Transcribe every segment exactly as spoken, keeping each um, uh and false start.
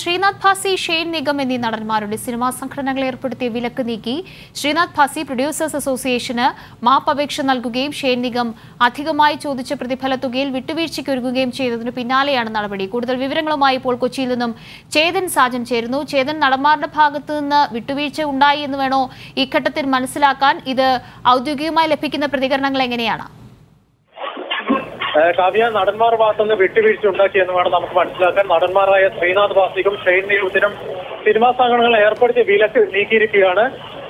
Sreenath Bhasi Shane Nigam എന്നീ നടന്മാരുടെ cinema സംഘടനകൾ ഏർപ്പെടുത്തിയ വിലക്ക് നീക്കി ശ്രീനാഥ് ഭാസി പ്രൊഡ്യൂസേഴ്സ് അസോസിയേഷന് മാപ്പപേക്ഷ നൽകുകയും ഷെയ്ൻ നിഗം അധികമായി ചോദിച്ച പ്രതിഫല തുകയിൽ വിട്ടുവീഴ്ചയ്ക്ക് ഒരുങ്ങുകയും ചെയ്തതിനു പിന്നാലെയാണ് നടപടി. കൂടുതൽ വിവരങ്ങളുമായി ഇപ്പോൾ കൊച്ചിയിൽ നിന്നും ചേതൻ സാജൻ ചേരുന്നു. ചേതൻ, നടന്മാരുടെ ഭാഗത്ത് നിന്ന് വിട്ടുവീഴ്ച ഉണ്ടായി എന്ന് വേണോ ഈ ഘട്ടത്തിൽ മനസ്സിലാക്കാൻ? ഇത് ഔദ്യോഗികമായി ലഭിക്കുന്ന പ്രതികരണങ്ങൾ എങ്ങനെയാണ്? കാവ്യ, നടന്മാർ ഭാഗത്തുനിന്ന് വിട്ടുവീഴ്ച ഉണ്ടാക്കിയെന്ന് വേണം നമുക്ക് മനസ്സിലാക്കാൻ. നടന്മാരായ ശ്രീനാഥ് ഭാസിക്കും ഷെയ്ൻ നിഗത്തിനും സിനിമാ സംഘടനകൾ ഏർപ്പെടുത്തിയ വിലക്ക് നീക്കിയിരിക്കുകയാണ്.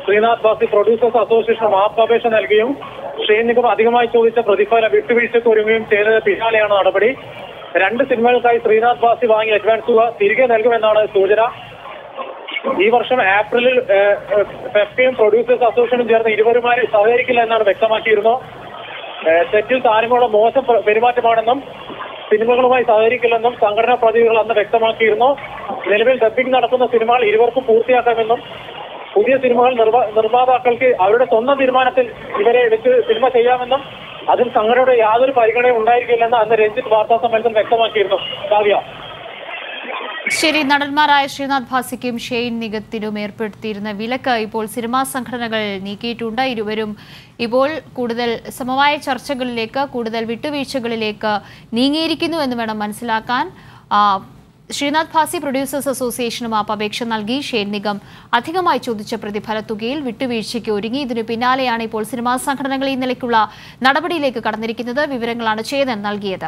ശ്രീനാഥ് ഭാസി പ്രൊഡ്യൂസേഴ്സ് അസോസിയേഷൻ മാപ്പപേക്ഷ നൽകുകയും ഷെയ്ൻ നിഗം അധികമായി ചോദിച്ച പ്രതിഫല വിട്ടുവീഴ്ചയ്ക്ക് ഒരുങ്ങുകയും ചെയ്തത് പിന്നാലെയാണ് നടപടി. രണ്ട് സിനിമകൾക്കായി ശ്രീനാഥ് ഭാസി വാങ്ങിയ അഡ്വാൻസ് തുക തിരികെ നൽകുമെന്നാണ് സൂചന. ഈ വർഷം ഏപ്രിലിൽ ഫെഫ്കയും പ്രൊഡ്യൂസേഴ്സ് അസോസിയേഷനും ചേർന്ന് ഇരുവരുമായി സഹകരിക്കില്ല എന്നാണ് വ്യക്തമാക്കിയിരുന്നത്. തെറ്റിൽ താരങ്ങളുടെ മോശം പെരുമാറ്റമാണെന്നും സിനിമകളുമായി സഹകരിക്കില്ലെന്നും സംഘടനാ പ്രതിനിധികൾ അന്ന് വ്യക്തമാക്കിയിരുന്നു. നിലവിൽ ഡബ്ബിംഗ് നടക്കുന്ന സിനിമകൾ ഇരുവർക്ക് പൂർത്തിയാക്കാമെന്നും പുതിയ സിനിമകൾ നിർമ്മാതാക്കൾക്ക് അവരുടെ സ്വന്തം തീരുമാനത്തിൽ ഇവരെ എടുത്ത് സിനിമ ചെയ്യാമെന്നും അതിൽ സംഘടനയുടെ യാതൊരു പരിഗണനയും ഉണ്ടായിരിക്കില്ലെന്ന് അന്ന് രഞ്ജിത്ത് വാർത്താ സമ്മേളനം വ്യക്തമാക്കിയിരുന്നു. കാവ്യ, ശരി. നടന്മാരായ ശ്രീനാഥ് ഭാസിക്കും ഷെയ്ൻ നിഗത്തിനും ഏർപ്പെടുത്തിയിരുന്ന വിലക്ക് ഇപ്പോൾ സിനിമാ സംഘടനകൾ നീക്കിയിട്ടുണ്ട്. ഇരുവരും ഇപ്പോൾ കൂടുതൽ സമവായ ചർച്ചകളിലേക്ക്, കൂടുതൽ വിട്ടുവീഴ്ചകളിലേക്ക് നീങ്ങിയിരിക്കുന്നു എന്ന് വേണം മനസ്സിലാക്കാൻ. ശ്രീനാഥ് ഭാസി പ്രൊഡ്യൂസേഴ്സ് അസോസിയേഷനും മാപ്പപേക്ഷ നൽകി. ഷെയ്ൻ നിഗം അധികമായി ചോദിച്ച പ്രതിഫല തുകയിൽ വിട്ടുവീഴ്ചയ്ക്ക് ഒരുങ്ങി. ഇതിനു പിന്നാലെയാണ് ഇപ്പോൾ സിനിമാ സംഘടനകൾ ഈ നിലയ്ക്കുള്ള നടപടിയിലേക്ക് കടന്നിരിക്കുന്നത്. വിവരങ്ങളാണ് ചേതൻ നൽകിയത്.